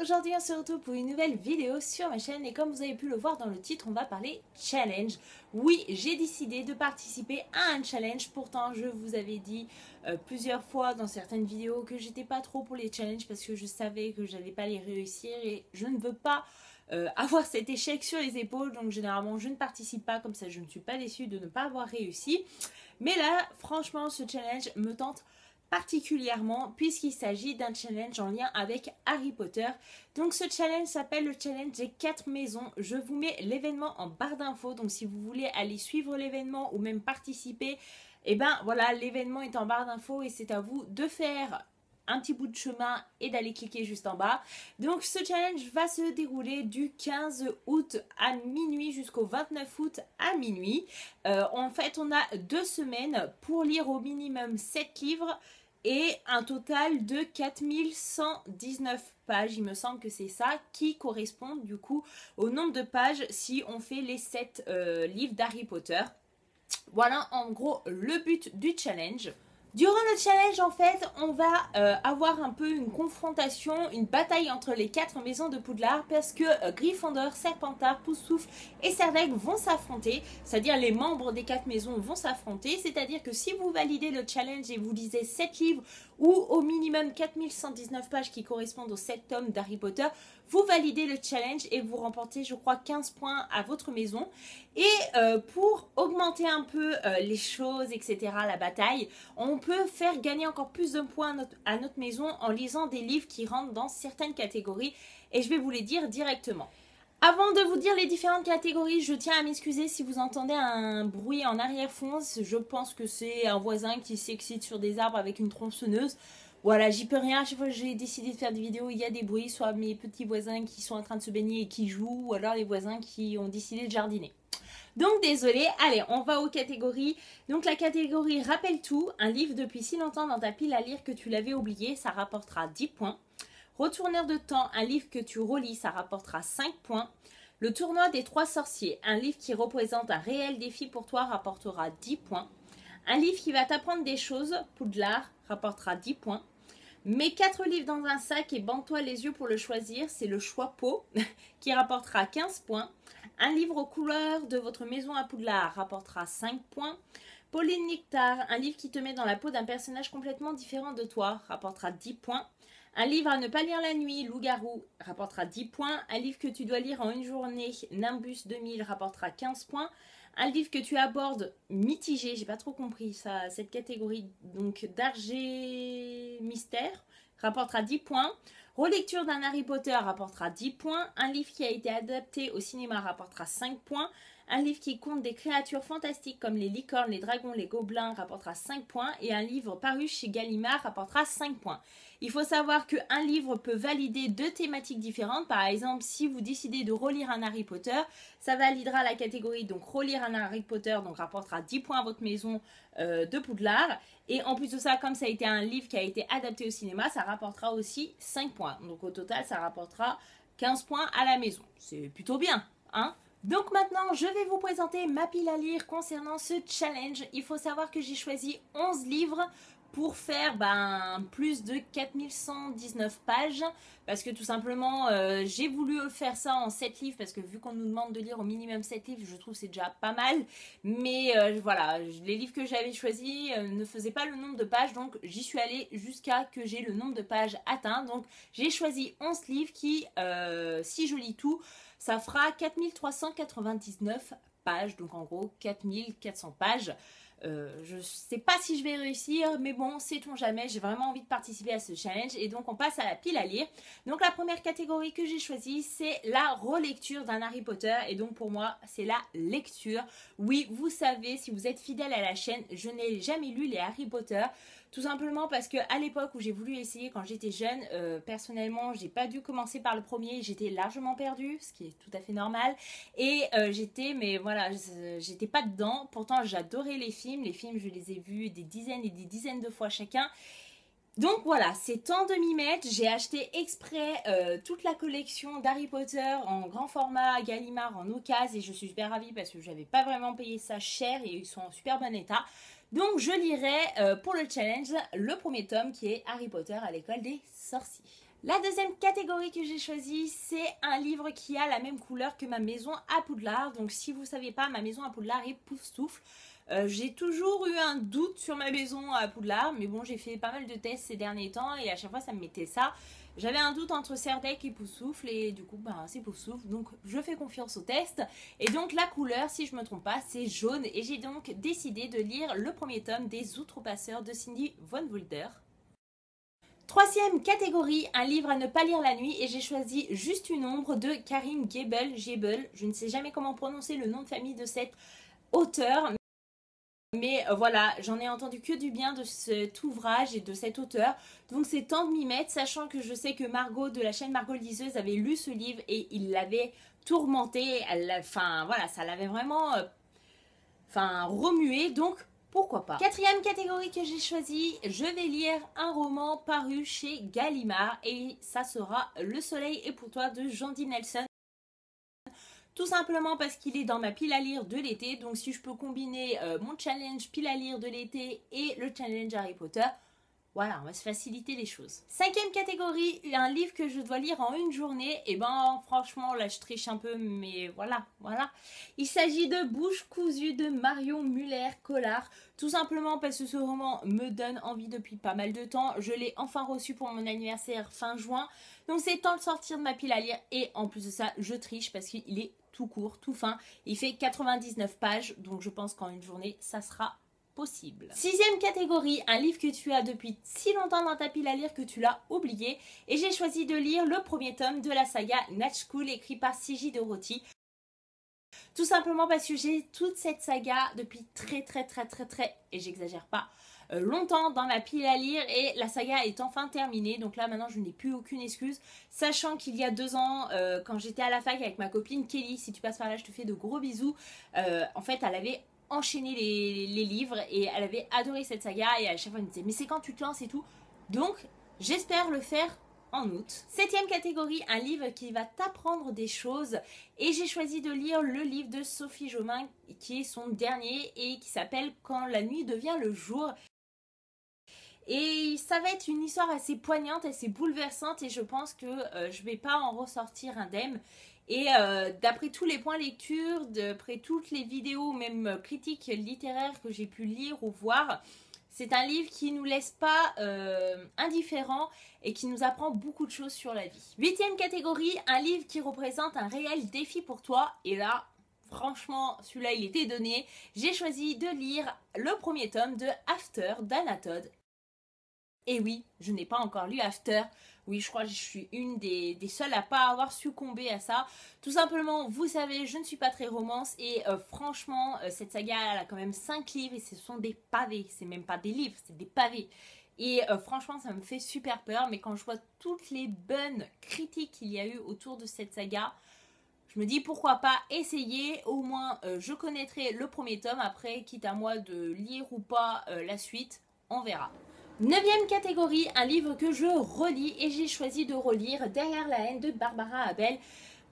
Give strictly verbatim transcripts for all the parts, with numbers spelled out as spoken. aujourd'hui on se retrouve pour une nouvelle vidéo sur ma chaîne et comme vous avez pu le voir dans le titre, on va parler challenge. Oui, j'ai décidé de participer à un challenge, pourtant je vous avais dit euh, plusieurs fois dans certaines vidéos que j'étais pas trop pour les challenges parce que je savais que j'allais pas les réussir et je ne veux pas euh, avoir cet échec sur les épaules, donc généralement je ne participe pas, comme ça je ne suis pas déçue de ne pas avoir réussi. Mais là, franchement, ce challenge me tente particulièrement puisqu'il s'agit d'un challenge en lien avec Harry Potter. Donc ce challenge s'appelle le challenge des quatre maisons. Je vous mets l'événement en barre d'infos, donc si vous voulez aller suivre l'événement ou même participer, et eh ben voilà, l'événement est en barre d'infos et c'est à vous de faire un petit bout de chemin et d'aller cliquer juste en bas. Donc ce challenge va se dérouler du quinze août à minuit jusqu'au vingt-neuf août à minuit. Euh, en fait, on a deux semaines pour lire au minimum sept livres et un total de quatre mille cent dix-neuf pages, il me semble que c'est ça, qui correspondent du coup au nombre de pages si on fait les sept euh, livres d'Harry Potter. Voilà en gros le but du challenge. Durant le challenge, en fait, on va euh, avoir un peu une confrontation, une bataille entre les quatre maisons de Poudlard parce que euh, Gryffondor, Serpentard, Poufsouffle et Serdaigle vont s'affronter, c'est-à-dire les membres des quatre maisons vont s'affronter, c'est-à-dire que si vous validez le challenge et vous lisez sept livres ou au minimum quatre mille cent dix-neuf pages qui correspondent aux sept tomes d'Harry Potter, vous validez le challenge et vous remportez, je crois, quinze points à votre maison. Et euh, pour augmenter un peu euh, les choses, et cetera, la bataille, on peut faire gagner encore plus de points à notre, à notre maison en lisant des livres qui rentrent dans certaines catégories. Et je vais vous les dire directement. Avant de vous dire les différentes catégories, je tiens à m'excuser si vous entendez un bruit en arrière-fond. Je pense que c'est un voisin qui s'excite sur des arbres avec une tronçonneuse. Voilà, j'y peux rien, à chaque fois que j'ai décidé de faire des vidéos, il y a des bruits, soit mes petits voisins qui sont en train de se baigner et qui jouent, ou alors les voisins qui ont décidé de jardiner. Donc désolé, allez, on va aux catégories. Donc la catégorie rappelle tout, un livre depuis si longtemps dans ta pile à lire que tu l'avais oublié, ça rapportera dix points. Retourneur de temps, un livre que tu relis, ça rapportera cinq points. Le tournoi des trois sorciers, un livre qui représente un réel défi pour toi, rapportera dix points. Un livre qui va t'apprendre des choses, Poudlard, rapportera dix points. Mes quatre livres dans un sac et bande-toi les yeux pour le choisir, c'est le choix pot qui rapportera quinze points. Un livre aux couleurs de votre maison à Poudlard rapportera cinq points. Pauline Nectar, un livre qui te met dans la peau d'un personnage complètement différent de toi, rapportera dix points. Un livre à ne pas lire la nuit, Loup-garou, rapportera dix points. Un livre que tu dois lire en une journée, Nimbus deux mille, rapportera quinze points. Un livre que tu abordes mitigé, j'ai pas trop compris ça, cette catégorie donc d'Argé Mystère rapportera dix points. Relecture d'un Harry Potter rapportera dix points. Un livre qui a été adapté au cinéma rapportera cinq points. Un livre qui compte des créatures fantastiques comme les licornes, les dragons, les gobelins rapportera cinq points. Et un livre paru chez Gallimard rapportera cinq points. Il faut savoir qu'un livre peut valider deux thématiques différentes. Par exemple, si vous décidez de relire un Harry Potter, ça validera la catégorie donc relire un Harry Potter, donc rapportera dix points à votre maison euh, de Poudlard. Et en plus de ça, comme ça a été un livre qui a été adapté au cinéma, ça rapportera aussi cinq points. Donc au total, ça rapportera quinze points à la maison. C'est plutôt bien, hein? Donc maintenant, je vais vous présenter ma pile à lire concernant ce challenge. Il faut savoir que j'ai choisi onze livres pour faire ben, plus de quatre mille cent dix-neuf pages. Parce que tout simplement, euh, j'ai voulu faire ça en sept livres. Parce que vu qu'on nous demande de lire au minimum sept livres, je trouve que c'est déjà pas mal. Mais euh, voilà, les livres que j'avais choisis euh, ne faisaient pas le nombre de pages. Donc j'y suis allée jusqu'à que j'ai le nombre de pages atteint. Donc j'ai choisi onze livres qui, euh, si je lis tout, ça fera quatre mille trois cent quatre-vingt-dix-neuf pages. Donc en gros, quatre mille quatre cents pages. Euh, je sais pas si je vais réussir, mais bon, sait-on jamais, j'ai vraiment envie de participer à ce challenge et donc on passe à la pile à lire. Donc la première catégorie que j'ai choisie, c'est la relecture d'un Harry Potter et donc pour moi, c'est la lecture. Oui, vous savez, si vous êtes fidèle à la chaîne, je n'ai jamais lu les Harry Potter. Tout simplement parce que à l'époque où j'ai voulu essayer quand j'étais jeune, euh, personnellement, j'ai pas dû commencer par le premier. J'étais largement perdue, ce qui est tout à fait normal. Et euh, j'étais, mais voilà, j'étais pas dedans. Pourtant, j'adorais les films. Les films, je les ai vus des dizaines et des dizaines de fois chacun. Donc voilà, c'est temps de m'y mettre. J'ai acheté exprès euh, toute la collection d'Harry Potter en grand format à Gallimard en occasion et je suis super ravie parce que j'avais pas vraiment payé ça cher et ils sont en super bon état. Donc je lirai euh, pour le challenge le premier tome qui est Harry Potter à l'école des sorciers. La deuxième catégorie que j'ai choisie, c'est un livre qui a la même couleur que ma maison à Poudlard. Donc si vous ne savez pas, ma maison à Poudlard est Poufsouffle. Euh, j'ai toujours eu un doute sur ma maison à Poudlard, mais bon, j'ai fait pas mal de tests ces derniers temps et à chaque fois ça me mettait ça. J'avais un doute entre Serdaigle et Poufsouffle et du coup, bah, c'est Poufsouffle, donc je fais confiance au test. Et donc la couleur, si je ne me trompe pas, c'est jaune et j'ai donc décidé de lire le premier tome des Outrepasseurs de Cindy Von Wulder. Troisième catégorie, un livre à ne pas lire la nuit et j'ai choisi Juste une ombre de Karim Gebel, Gebel. Je ne sais jamais comment prononcer le nom de famille de cet auteur. Mais voilà, j'en ai entendu que du bien de cet ouvrage et de cet auteur. Donc c'est temps de m'y mettre, sachant que je sais que Margot de la chaîne Margot Liseuse avait lu ce livre et il l'avait tourmenté. Elle, enfin voilà, ça l'avait vraiment euh, enfin, remué. Donc pourquoi pas. Quatrième catégorie que j'ai choisie, je vais lire un roman paru chez Gallimard et ça sera Le soleil est pour toi de Jandy Nelson. Tout simplement parce qu'il est dans ma pile à lire de l'été, donc si je peux combiner euh, mon challenge pile à lire de l'été et le challenge Harry Potter, voilà, on va se faciliter les choses. Cinquième catégorie, un livre que je dois lire en une journée. Et ben franchement, là je triche un peu, mais voilà, voilà. Il s'agit de Bouche cousue de Marion Muller-Colard. Tout simplement parce que ce roman me donne envie depuis pas mal de temps. Je l'ai enfin reçu pour mon anniversaire fin juin. Donc c'est temps de sortir de ma pile à lire. Et en plus de ça, je triche parce qu'il est tout court, tout fin. Il fait quatre-vingt-dix-neuf pages, donc je pense qu'en une journée, ça sera possible. Sixième catégorie, un livre que tu as depuis si longtemps dans ta pile à lire que tu l'as oublié et j'ai choisi de lire le premier tome de la saga Natch School écrit par Sigrid Rotty. Tout simplement parce que j'ai toute cette saga depuis très très très très très, et j'exagère pas, euh, longtemps dans ma pile à lire et la saga est enfin terminée. Donc là maintenant je n'ai plus aucune excuse, sachant qu'il y a deux ans euh, quand j'étais à la fac avec ma copine Kelly, si tu passes par là je te fais de gros bisous, euh, en fait elle avait enchaîner les, les livres et elle avait adoré cette saga et à chaque fois elle me disait mais c'est quand tu te lances et tout, donc j'espère le faire en août. Septième catégorie, un livre qui va t'apprendre des choses et j'ai choisi de lire le livre de Sophie Jomin qui est son dernier et qui s'appelle Quand la nuit devient le jour. Et ça va être une histoire assez poignante, assez bouleversante et je pense que euh, je vais pas en ressortir indemne. Et euh, d'après tous les points lecture, d'après toutes les vidéos, même critiques littéraires que j'ai pu lire ou voir, c'est un livre qui ne nous laisse pas euh, indifférents et qui nous apprend beaucoup de choses sur la vie. Huitième catégorie, un livre qui représente un réel défi pour toi. Et là, franchement, celui-là, il était donné. J'ai choisi de lire le premier tome de After d'Anna Todd. Et oui, je n'ai pas encore lu After. Oui, je crois que je suis une des, des seules à pas avoir succombé à ça. Tout simplement, vous savez, je ne suis pas très romance. Et euh, franchement, euh, cette saga, elle a quand même cinq livres. Et ce sont des pavés. C'est même pas des livres, c'est des pavés. Et euh, franchement, ça me fait super peur. Mais quand je vois toutes les bonnes critiques qu'il y a eu autour de cette saga, je me dis pourquoi pas essayer. Au moins, euh, je connaîtrai le premier tome. Après, quitte à moi de lire ou pas euh, la suite, on verra. Neuvième catégorie, un livre que je relis et j'ai choisi de relire Derrière la haine de Barbara Abel.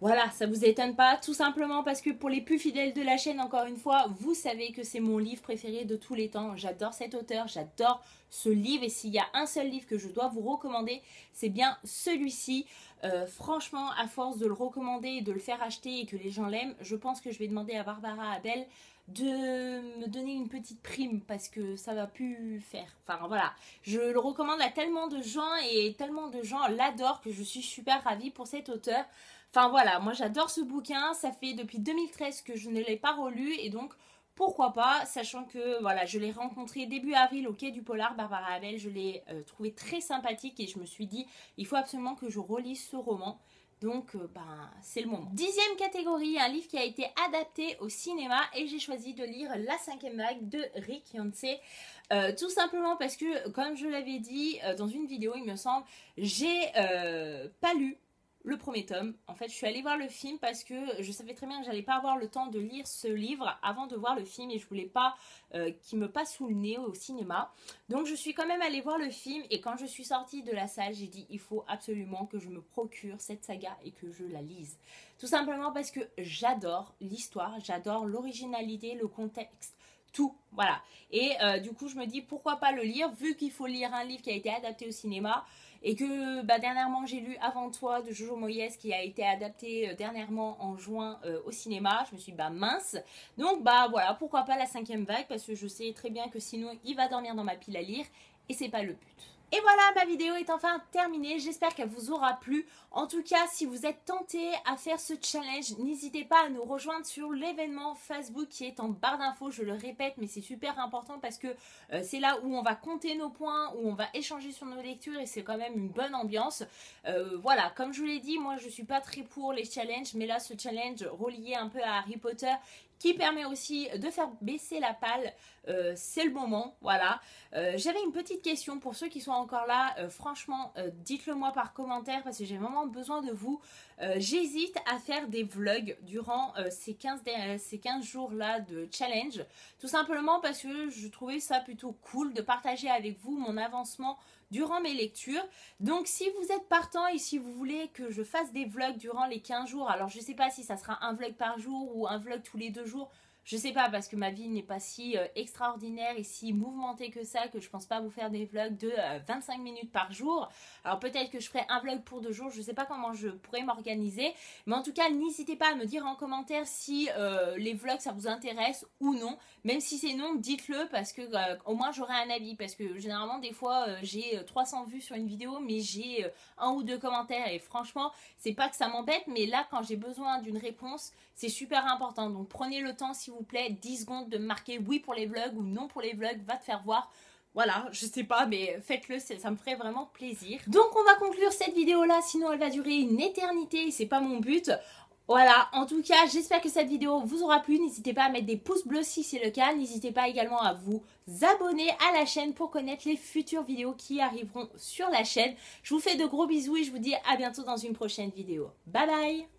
Voilà, ça vous étonne pas, tout simplement parce que pour les plus fidèles de la chaîne, encore une fois, vous savez que c'est mon livre préféré de tous les temps. J'adore cet auteur, j'adore ce livre et s'il y a un seul livre que je dois vous recommander, c'est bien celui-ci. Euh, franchement, à force de le recommander et de le faire acheter et que les gens l'aiment, je pense que je vais demander à Barbara Abel de me donner une petite prime parce que ça va plus faire. Enfin voilà, je le recommande à tellement de gens et tellement de gens l'adorent que je suis super ravie pour cet auteur. Enfin voilà, moi j'adore ce bouquin, ça fait depuis deux mille treize que je ne l'ai pas relu et donc pourquoi pas, sachant que voilà, je l'ai rencontré début avril au Quai du Polar, Barbara Abel, je l'ai euh, trouvé très sympathique et je me suis dit il faut absolument que je relise ce roman. Donc, ben, c'est le moment. Dixième catégorie, un livre qui a été adapté au cinéma et j'ai choisi de lire La cinquième vague de Rick Yancey. Euh, tout simplement parce que, comme je l'avais dit euh, dans une vidéo, il me semble, j'ai euh, pas lu le premier tome. En fait, je suis allée voir le film parce que je savais très bien que j'allais pas avoir le temps de lire ce livre avant de voir le film et je voulais pas euh, qu'il me passe sous le nez au cinéma. Donc, je suis quand même allée voir le film et quand je suis sortie de la salle, j'ai dit il faut absolument que je me procure cette saga et que je la lise. Tout simplement parce que j'adore l'histoire, j'adore l'originalité, le contexte. Tout, voilà. Et euh, du coup, je me dis pourquoi pas le lire, vu qu'il faut lire un livre qui a été adapté au cinéma. Et que bah, dernièrement j'ai lu Avant toi de Jojo Moyes qui a été adapté euh, dernièrement en juin euh, au cinéma. Je me suis dit bah mince, donc bah voilà, pourquoi pas la cinquième vague, parce que je sais très bien que sinon il va dormir dans ma pile à lire et c'est pas le but. Et voilà, ma vidéo est enfin terminée, j'espère qu'elle vous aura plu. En tout cas, si vous êtes tenté à faire ce challenge, n'hésitez pas à nous rejoindre sur l'événement Facebook qui est en barre d'infos, je le répète, mais c'est super important parce que euh, c'est là où on va compter nos points, où on va échanger sur nos lectures et c'est quand même une bonne ambiance. Euh, voilà, comme je vous l'ai dit, moi je suis pas très pour les challenges, mais là ce challenge relié un peu à Harry Potter, qui permet aussi de faire baisser la palle, euh, c'est le moment, voilà. Euh, J'avais une petite question pour ceux qui sont encore là, euh, franchement, euh, dites-le moi par commentaire parce que j'ai vraiment besoin de vous. Euh, J'hésite à faire des vlogs durant euh, ces quinze, ces quinze jours-là de challenge, tout simplement parce que je trouvais ça plutôt cool de partager avec vous mon avancement durant mes lectures. Donc si vous êtes partant et si vous voulez que je fasse des vlogs durant les quinze jours, alors je sais pas si ça sera un vlog par jour ou un vlog tous les deux jours, je sais pas parce que ma vie n'est pas si extraordinaire et si mouvementée que ça que je pense pas vous faire des vlogs de vingt-cinq minutes par jour. Alors peut-être que je ferai un vlog pour deux jours, je sais pas comment je pourrais m'organiser, mais en tout cas n'hésitez pas à me dire en commentaire si euh, les vlogs ça vous intéresse ou non. Même si c'est non, dites-le parce que euh, au moins j'aurai un avis, parce que généralement des fois euh, j'ai trois cents vues sur une vidéo mais j'ai euh, un ou deux commentaires et franchement c'est pas que ça m'embête, mais là quand j'ai besoin d'une réponse c'est super important. Donc prenez le temps s'il vous Vous plaît, dix secondes de marquer oui pour les vlogs ou non pour les vlogs, va te faire voir. Voilà, je sais pas, mais faites-le, ça me ferait vraiment plaisir. Donc on va conclure cette vidéo là, sinon elle va durer une éternité et c'est pas mon but. Voilà, en tout cas, j'espère que cette vidéo vous aura plu. N'hésitez pas à mettre des pouces bleus si c'est le cas. N'hésitez pas également à vous abonner à la chaîne pour connaître les futures vidéos qui arriveront sur la chaîne. Je vous fais de gros bisous et je vous dis à bientôt dans une prochaine vidéo. Bye bye!